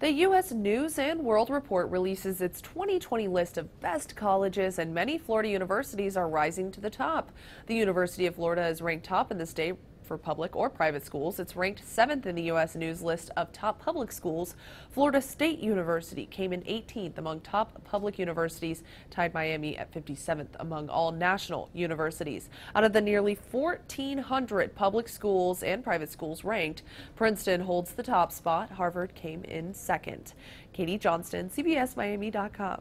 The U.S. News and World Report releases its 2020 list of best colleges, and many Florida universities are rising to the top. The University of Florida is ranked top in the state for public or private schools. It's ranked 7th in the U.S. News list of top public schools. Florida State University came in 18th among top public universities, tied Miami at 57th among all national universities. Out of the nearly 1,400 public schools and private schools ranked, Princeton holds the top spot. Harvard came in second. Katie Johnston, CBSMiami.com.